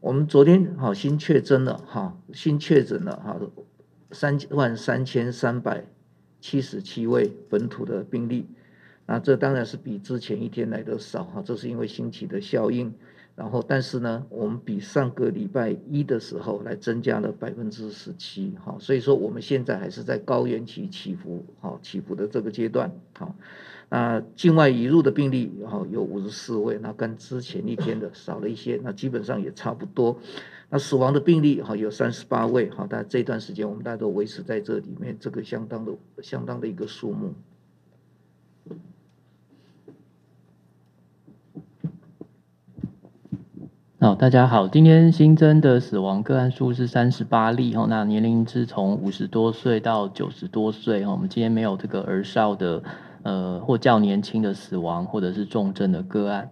我们昨天好新确诊了哈，新确诊了哈，33377位本土的病例，那这当然是比之前一天来的少哈，这是因为星期的效应。然后，但是呢，我们比上个礼拜一的时候来增加了17%，哈，所以说我们现在还是在高原期起伏的这个阶段，好，那境外移入的病例，哈，有54位，那跟之前一天的少了一些，那基本上也差不多。那死亡的病例，哈，有38位，哈，但这段时间我们大家都维持在这里面，这个相当的一个数目。好，大家好，今天新增的死亡个案数是38例哦，那年龄是从50多岁到90多岁哦。我们今天没有这个儿少的或较年轻的死亡或者是重症的个案。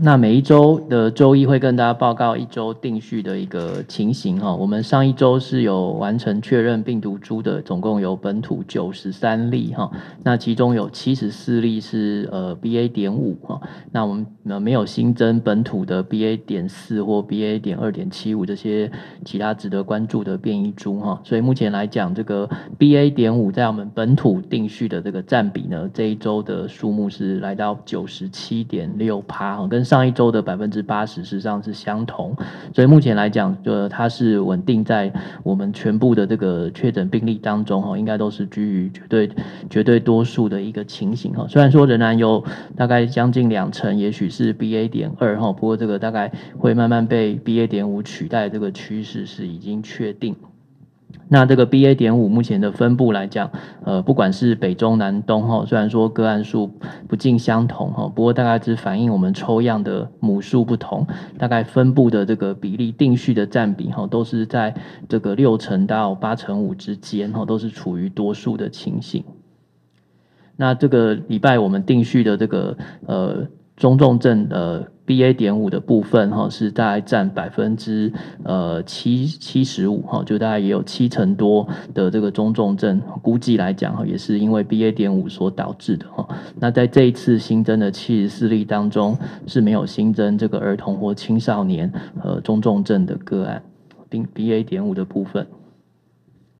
那每一周的周一会跟大家报告一周定序的一个情形哦。我们上一周是有完成确认病毒株的，总共有本土93例哈，那其中有74例是BA.5哈，那我们没有新增本土的 BA.4 或 BA.2.75 这些其他值得关注的变异株哈，所以目前来讲，这个 BA.5 在我们本土定序的这个占比呢，这一周的数目是来到 97.6%，跟上一周的80%事实上是相同，所以目前来讲，它是稳定在我们全部的这个确诊病例当中哈，应该都是居于绝对多数的一个情形哈。虽然说仍然有大概将近20%，也许是 BA.2 哈，不过这个大概会慢慢被 BA.5 取代，这个趋势是已经确定。那这个 BA.5 目前的分布来讲，不管是北中南东哈，虽然说个案数不尽相同哈，不过大概只反映我们抽样的母数不同，大概分布的这个比例定序的占比哈，都是在这个60%到85%之间哈，都是处于多数的情形。那这个礼拜我们定序的这个中重症BA.5 的部分哈，是大概占75%哈，就大概也有70%多的这个中重症，估计来讲哈，也是因为 BA.5 所导致的哈。那在这一次新增的74例当中，是没有新增这个儿童或青少年中重症的个案，BA.5 的部分。